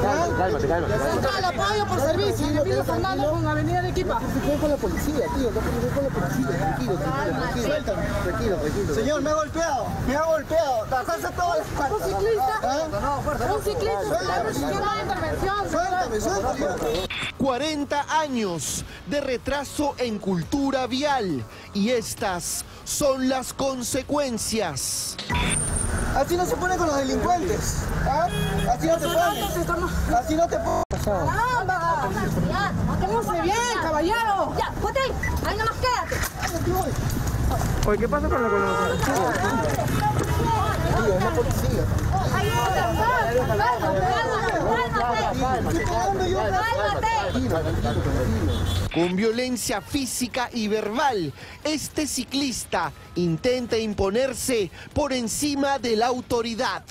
Cálmate. Centro del apoyo por servicio, Emilio Fernández con Avenida Arequipa. Estoy con la policía, tío, tranquilo. Señor, me ha golpeado. Tajarse todas las partes. Un ciclista está recibiendo la intervención. Suéltame. 40 años de retraso en cultura vial y estas son las consecuencias. Así no se pone con los delincuentes, ¿eh? Así no te pone. ¡Caramba! ¡Pónganse bien, caballero! Ya, ponte ahí. Ahí nomás quédate. Oye, ¿qué pasa con la Con violencia física y verbal, este ciclista intenta imponerse por encima de la autoridad.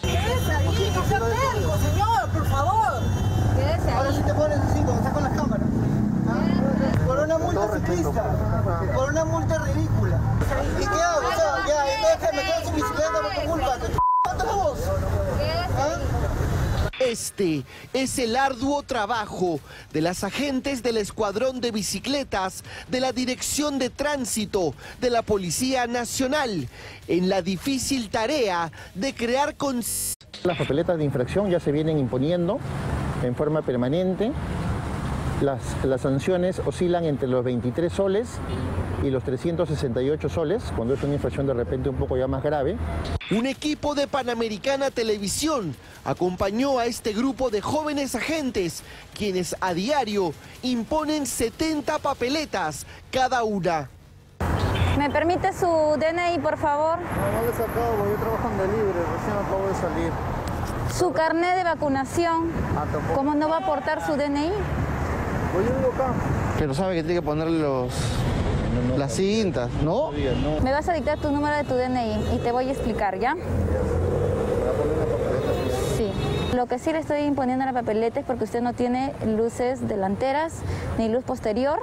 Quédese ahí, no sea terco, señor, por favor. Quédese ahí. Ahora sí te pones así, como está con las cámaras. Por una multa ciclista, por una multa ridícula. ¿Y qué hago? Ya, me quedo sin bicicleta por tu culpa. Este es el arduo trabajo de las agentes del Escuadrón de Bicicletas, de la Dirección de Tránsito, de la Policía Nacional, en la difícil tarea de crear Las papeletas de infracción ya se vienen imponiendo en forma permanente. Las sanciones oscilan entre los 23 soles y los 368 soles, cuando es una infracción de repente un poco ya más grave. Un equipo de Panamericana Televisión acompañó a este grupo de jóvenes agentes, quienes a diario imponen 70 papeletas cada una. ¿Me permite su DNI, por favor? No les acabo, yo trabajo en delivery, recién acabo de salir. Su carnet de vacunación, ¿cómo no va a aportar su DNI? Pero sabe que tiene que ponerle las cintas, ¿no? Me vas a dictar tu número de tu DNI y te voy a explicar, ¿ya? Sí. Lo que sí le estoy imponiendo a la papeleta es porque usted no tiene luces delanteras, ni luz posterior,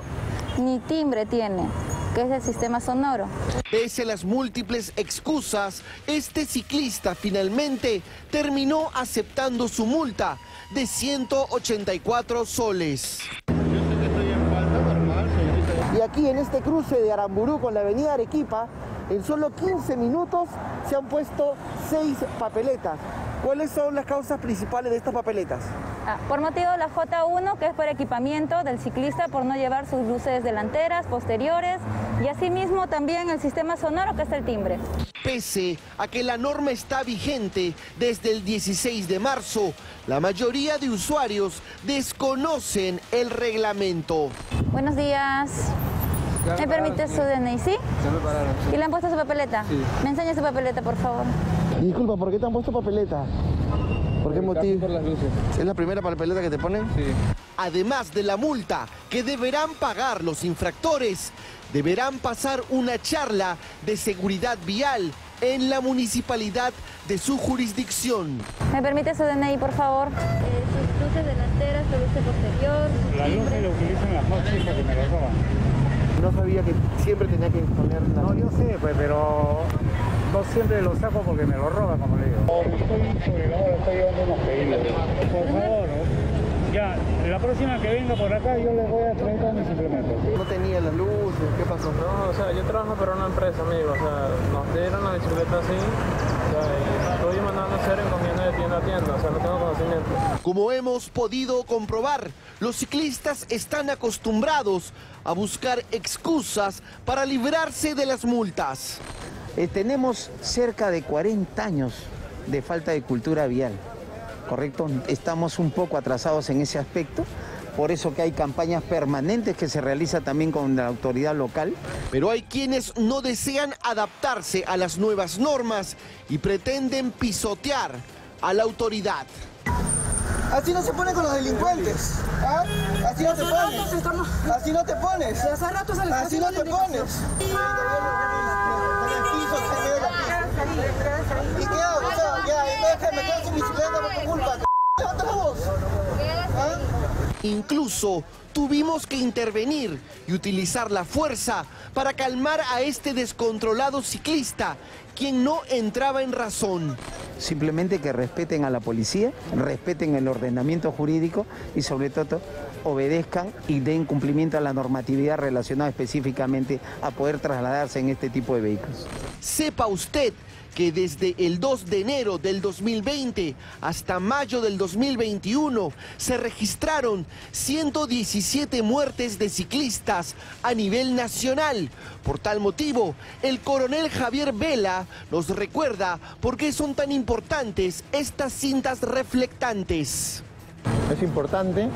ni timbre tiene, que es el sistema sonoro. Pese a las múltiples excusas, este ciclista finalmente terminó aceptando su multa de 184 soles. Y aquí en este cruce de Aramburú con la avenida Arequipa, en solo 15 minutos se han puesto 6 papeletas. ¿Cuáles son las causas principales de estas papeletas? Por motivo de la J1, que es por equipamiento del ciclista, por no llevar sus luces delanteras, posteriores, y asimismo también el sistema sonoro, que es el timbre. Pese a que la norma está vigente desde el 16 de marzo, la mayoría de usuarios desconocen el reglamento. Buenos días. ¿Me permite su DNI? ¿Sí? ¿Y le han puesto su papeleta? Sí. Me enseña su papeleta, por favor. Disculpa, ¿por qué te han puesto papeleta? ¿Por qué motivo? Por las luces. ¿Es la primera papeleta que te ponen? Sí. Además de la multa que deberán pagar los infractores, deberán pasar una charla de seguridad vial en la municipalidad de su jurisdicción. ¿Me permite su DNI, por favor? Sus luces delanteras, su luces posterior. La luz la utilizan las más chicas que me la roban. No sabía que siempre tenía que poner la... No, yo sé, pues, pero no siempre lo saco porque me lo roban, como le digo. Estoy llevando unos pedidos. Por favor, ya, la próxima que venga por acá yo les voy a traer todos mis suplementos. No tenía las luces, ¿qué pasó? No, o sea, yo trabajo para una empresa, amigo, o sea, nos dieron la bicicleta así, o sea, y estoy mandando a hacer encomienda de tienda a tienda, o sea, no tengo conocimiento. Como hemos podido comprobar, los ciclistas están acostumbrados a buscar excusas para librarse de las multas. Tenemos cerca de 40 años de falta de cultura vial, ¿correcto? Estamos un poco atrasados en ese aspecto, por eso que hay campañas permanentes que se realizan también con la autoridad local. Pero hay quienes no desean adaptarse a las nuevas normas y pretenden pisotear a la autoridad. Así no se pone con los delincuentes, ¿eh? Así no te pones. Así no te pones. ¿Y qué hago? Ya, me quedo sin bicicleta por tu culpa. Incluso tuvimos que intervenir y utilizar la fuerza para calmar a este descontrolado ciclista, quien no entraba en razón. Simplemente que respeten a la policía, respeten el ordenamiento jurídico y sobre todo obedezcan y den cumplimiento a la normatividad relacionada específicamente a poder trasladarse en este tipo de vehículos. Sepa usted que desde el 2 de enero del 2020 hasta mayo del 2021 se registraron 117 muertes de ciclistas a nivel nacional. Por tal motivo, el coronel Javier Vela nos recuerda por qué son tan importantes estas cintas reflectantes. Es importante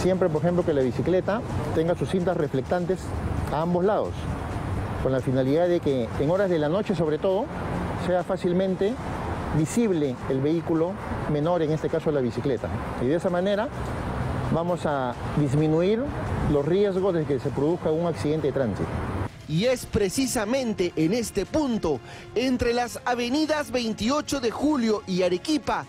siempre, por ejemplo, que la bicicleta tenga sus cintas reflectantes a ambos lados, con la finalidad de que en horas de la noche, sobre todo, sea fácilmente visible el vehículo menor, en este caso la bicicleta. Y de esa manera vamos a disminuir los riesgos de que se produzca un accidente de tránsito. Y es precisamente en este punto, entre las avenidas 28 de Julio y Arequipa,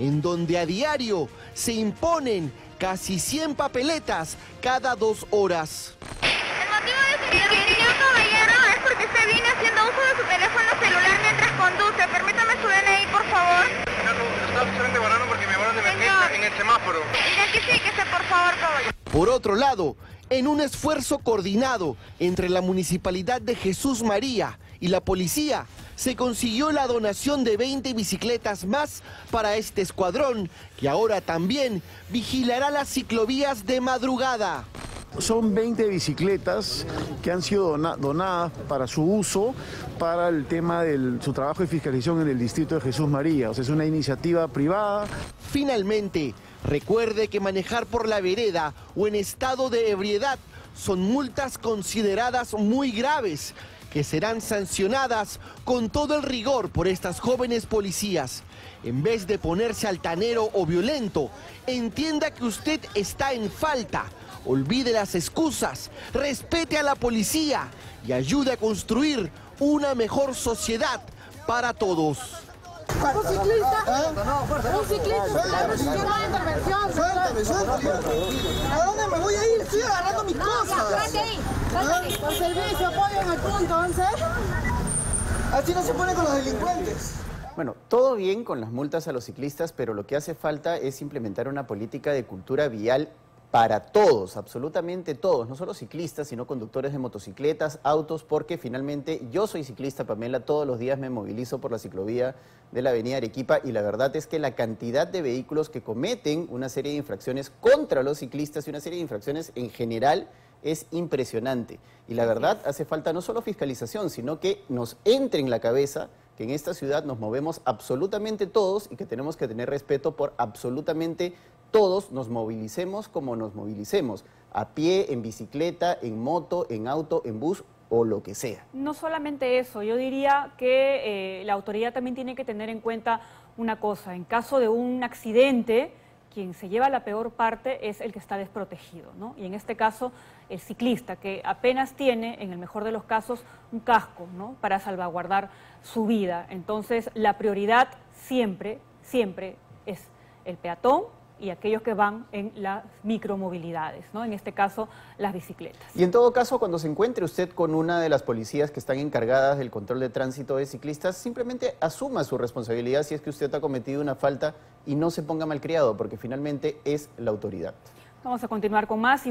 en donde a diario se imponen casi 100 papeletas cada 2 horas. El motivo de su detención, caballero, es porque usted viene haciendo uso de su teléfono celular mientras conduce. Permítame su DNI, por favor. Está absolutamente varano porque me van a meter en el semáforo. Identifíquese, por favor, caballero. Por otro lado, en un esfuerzo coordinado entre la Municipalidad de Jesús María y la policía, se consiguió la donación de 20 bicicletas más para este escuadrón, que ahora también vigilará las ciclovías de madrugada. Son 20 bicicletas que han sido donadas para su uso, para el tema de su trabajo de fiscalización en el distrito de Jesús María. O sea, es una iniciativa privada. Finalmente, recuerde que manejar por la vereda o en estado de ebriedad son multas consideradas muy graves, que serán sancionadas con todo el rigor por estas jóvenes policías. En vez de ponerse altanero o violento, entienda que usted está en falta. Olvide las excusas, respete a la policía y ayude a construir una mejor sociedad para todos. Un ciclista es un sistema de intervención. Suéltame. ¿A dónde me voy a ir? Estoy agarrando mis cosas. Por servicio, apoyo en el punto 11. Así no se pone con los delincuentes. Bueno, todo bien con las multas a los ciclistas, pero lo que hace falta es implementar una política de cultura vial para todos, absolutamente todos, no solo ciclistas, sino conductores de motocicletas, autos, porque finalmente yo soy ciclista, Pamela, todos los días me movilizo por la ciclovía de la avenida Arequipa y la verdad es que la cantidad de vehículos que cometen una serie de infracciones contra los ciclistas y una serie de infracciones en general es impresionante. Y la verdad hace falta no solo fiscalización, sino que nos entre en la cabeza que en esta ciudad nos movemos absolutamente todos y que tenemos que tener respeto por absolutamente todos, nos movilicemos como nos movilicemos, a pie, en bicicleta, en moto, en auto, en bus o lo que sea. No solamente eso, yo diría que la autoridad también tiene que tener en cuenta una cosa: en caso de un accidente, quien se lleva la peor parte es el que está desprotegido, ¿no? Y en este caso, el ciclista, que apenas tiene, en el mejor de los casos, un casco, ¿no?, para salvaguardar su vida. Entonces, la prioridad siempre, siempre es el peatón y aquellos que van en las micromovilidades, ¿no?, en este caso las bicicletas. Y en todo caso, cuando se encuentre usted con una de las policías que están encargadas del control de tránsito de ciclistas, simplemente asuma su responsabilidad si es que usted ha cometido una falta y no se ponga malcriado, porque finalmente es la autoridad. Vamos a continuar con más.